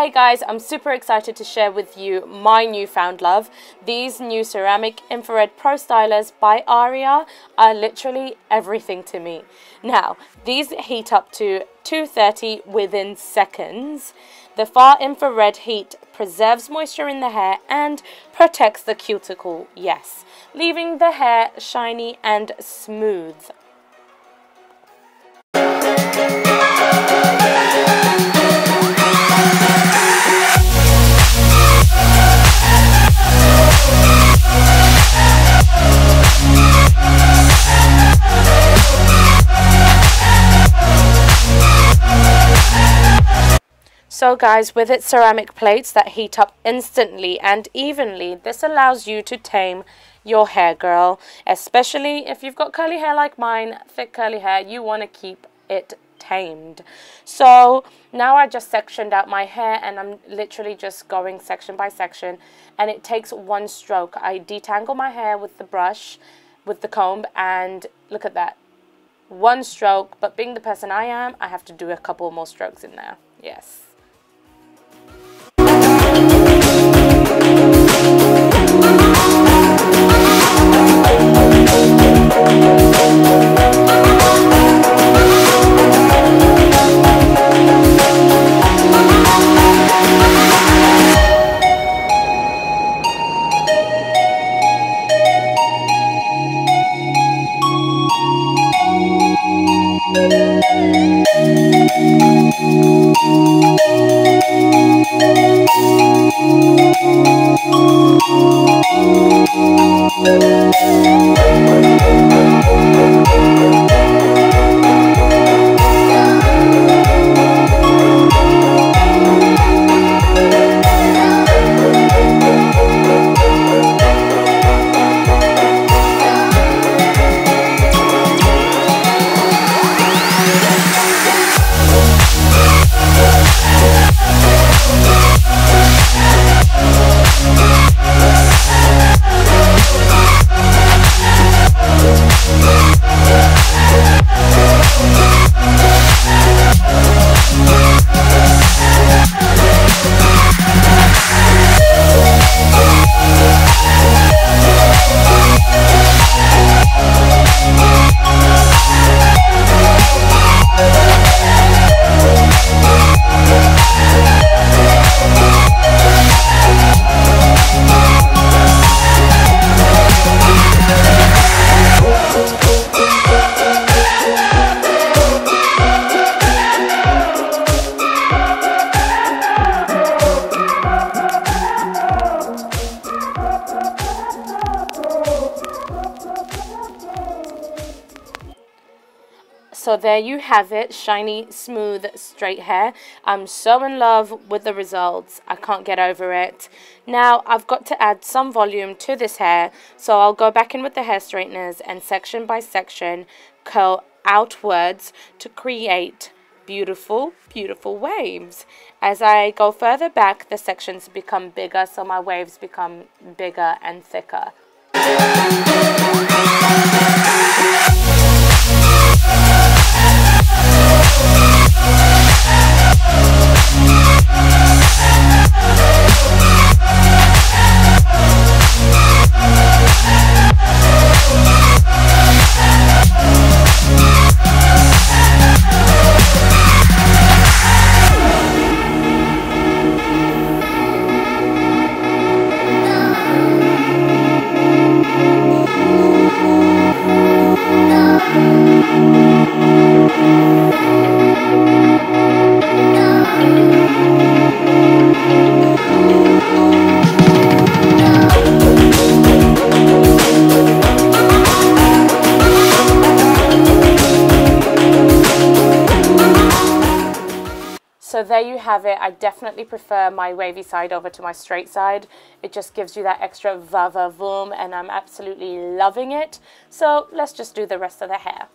Hey guys, I'm super excited to share with you my newfound love. These new ceramic infrared pro stylers by Aria are literally everything to me. Now, these heat up to 230 within seconds. The far infrared heat preserves moisture in the hair and protects the cuticle, yes, leaving the hair shiny and smooth. So guys, with its ceramic plates that heat up instantly and evenly, this allows you to tame your hair girl, especially if you've got curly hair like mine, thick curly hair, you want to keep it tamed. So now I just sectioned out my hair and I'm literally just going section by section, and it takes one stroke. I detangle my hair with the brush, with the comb, and look at that. One stroke, but being the person I am, I have to do a couple more strokes in there. Yes. So there you have it, shiny, smooth, straight hair. I'm so in love with the results. I can't get over it. Now, I've got to add some volume to this hair, so I'll go back in with the hair straighteners and section by section curl outwards to create beautiful, beautiful waves. As I go further back, the sections become bigger, so my waves become bigger and thicker. So there you have it. I definitely prefer my wavy side over to my straight side. It just gives you that extra va-va-voom, and I'm absolutely loving it. So let's just do the rest of the hair.